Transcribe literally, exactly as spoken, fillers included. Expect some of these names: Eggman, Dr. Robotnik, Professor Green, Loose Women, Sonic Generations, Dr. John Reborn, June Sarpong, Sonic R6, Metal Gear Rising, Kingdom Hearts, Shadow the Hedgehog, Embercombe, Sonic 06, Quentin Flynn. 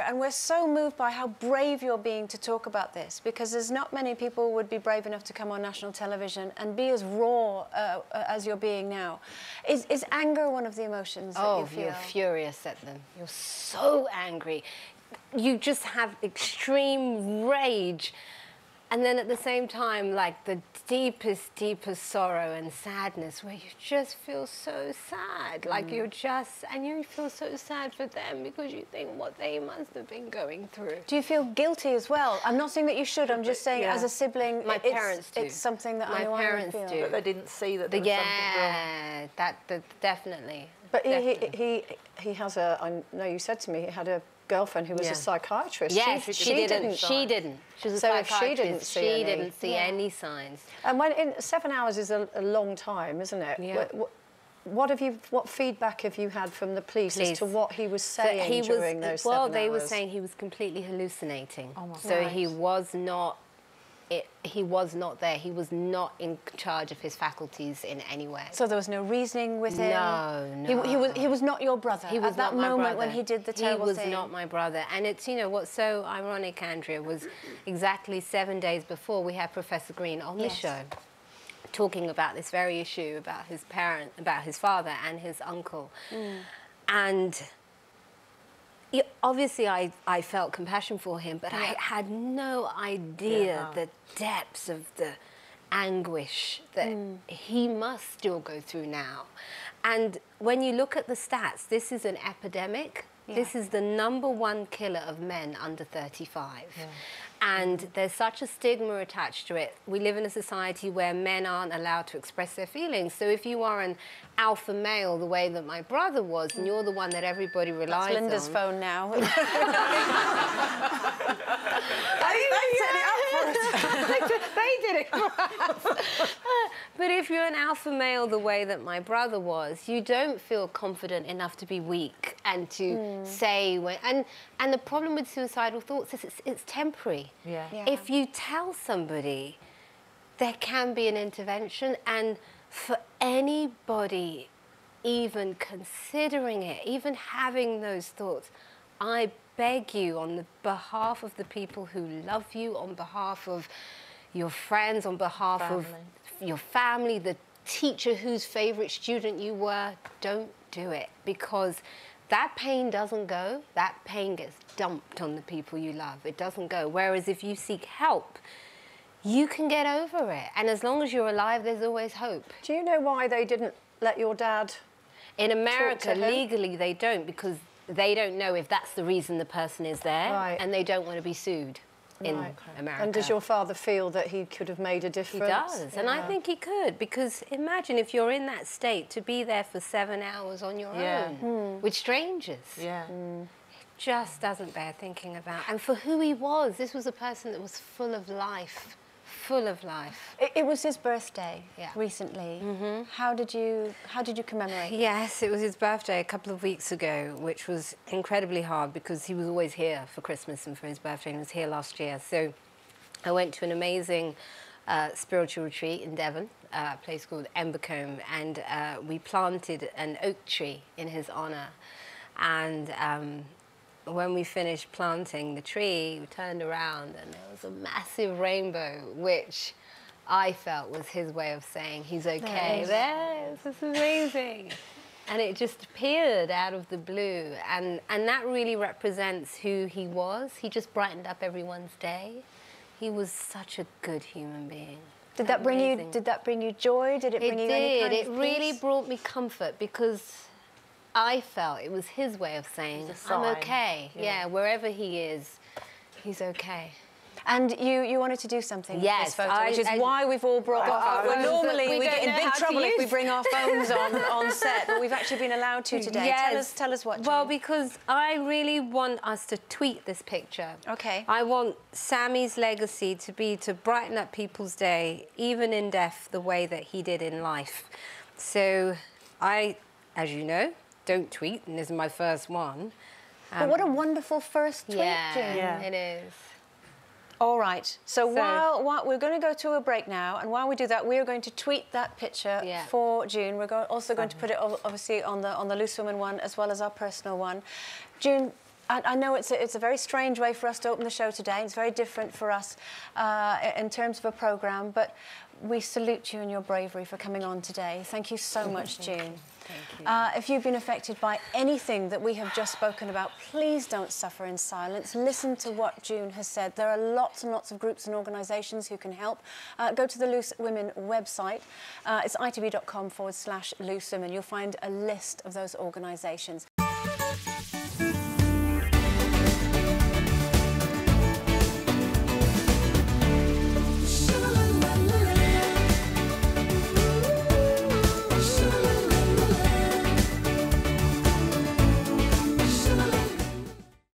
And we're so moved by how brave you're being to talk about this, because there's not many people would be brave enough to come on national television and be as raw uh, as you're being now. Is, is anger one of the emotions that you feel? Oh, you're furious at them. You're so angry. You just have extreme rage. And then at the same time, like the deepest, deepest sorrow and sadness, where you just feel so sad. Like mm. you're just, and you feel so sad for them because you think what they must have been going through. Do you feel guilty as well? I'm not saying that you should. I'm just saying, yeah. as a sibling, my it's, parents do. It's something that my I know parents I would feel. do. But they didn't see that. There the, was yeah, wrong. that the, definitely. But definitely. He, he he he has a. I know you said to me he had a girlfriend who was yeah. a psychiatrist. Yes, she, she, she didn't. didn't. She didn't. She was a so psychiatrist. She didn't see, she any. Didn't see yeah. any signs. And when in seven hours is a, a long time, isn't it? Yeah. What, what, what have you? What feedback have you had from the police, police. as to what he was saying he during was, those? Well, seven they hours? were saying he was completely hallucinating. Oh my so right. he was not. It, he was not there. He was not in charge of his faculties in any way. So there was no reasoning with him? No, no. He, he, was, he was not your brother he was at that moment brother. when he did the terrible thing? He was not my brother. And it's, you know, what's so ironic, Andrea, was exactly seven days before we had Professor Green on the yes. show talking about this very issue, about his parent, about his father and his uncle. Mm. And... Obviously, I, I felt compassion for him, but yeah. I had no idea yeah. the depths of the anguish that mm. he must still go through now. And when you look at the stats, this is an epidemic. Yeah. This is the number one killer of men under thirty-five. Yeah. And there's such a stigma attached to it. We live in a society where men aren't allowed to express their feelings. So if you are an alpha male the way that my brother was, and you're the one that everybody relies That's Linda's on... Linda's phone now. they, they did it for us. But if you're an alpha male the way that my brother was, you don't feel confident enough to be weak and to mm. say... When, and, and the problem with suicidal thoughts is it's, it's temporary. Yeah. Yeah. If you tell somebody, there can be an intervention, and for anybody even considering it, even having those thoughts, I beg you on the behalf of the people who love you, on behalf of your friends, on behalf family. of your family, the teacher whose favourite student you were, don't do it, because that pain doesn't go. That pain gets dumped on the people you love. It doesn't go. Whereas if you seek help, you can get over it. And as long as you're alive, there's always hope. Do you know why they didn't let your dad In America, talk to him? Legally, they don't, because they don't know if that's the reason the person is there. Right. And they don't want to be sued in right. America. And does your father feel that he could have made a difference? He does. Yeah. And I think he could, because imagine if you're in that state to be there for seven hours on your yeah. own mm. with strangers. Yeah. Mm. It just doesn't bear thinking about. And for who he was, this was a person that was full of life. Full of life. It, it was his birthday yeah. recently. Mm-hmm. How did you how did you commemorate? Yes, it was his birthday a couple of weeks ago, which was incredibly hard because he was always here for Christmas and for his birthday, and he was here last year. So I went to an amazing uh, spiritual retreat in Devon, uh, a place called Embercombe, and uh, we planted an oak tree in his honour. And um, when we finished planting the tree, we turned around and there was a massive rainbow, which I felt was his way of saying, he's okay. There it is. It's amazing. And it just appeared out of the blue. And, and that really represents who he was. He just brightened up everyone's day. He was such a good human being. Did that bring you, did that bring you joy? Did it bring you any kind of peace? It did. It really brought me comfort, because I felt it was his way of saying, I'm okay. Yeah. yeah, wherever he is, he's okay. And you, you wanted to do something yes, with this photo, I, which is I, why we've all brought our phones. Normally we, we get in big trouble if we bring our phones on, on set, but we've actually been allowed to today. Yes. Tell us, tell us what. Well, because I really want us to tweet this picture. Okay. I want Sammy's legacy to be to brighten up people's day, even in death, the way that he did in life. So I, as you know, don't tweet, and this is my first one. Um, but what a wonderful first tweet, yeah, June. Yeah, it is. All right, so, so while, while we're going to go to a break now, and while we do that, we are going to tweet that picture yeah. for June. We're go also going mm-hmm. to put it, obviously, on the, on the Loose Women one, as well as our personal one. June, I, I know it's a, it's a very strange way for us to open the show today. It's very different for us uh, in terms of a programme, but we salute you and your bravery for coming on today. Thank you so much, June. Thank you. Uh, if you've been affected by anything that we have just spoken about, please don't suffer in silence. Listen to what June has said. There are lots and lots of groups and organisations who can help. Uh, go to the Loose Women website. Uh, it's itb dot com forward slash Loose Women. You'll find a list of those organisations.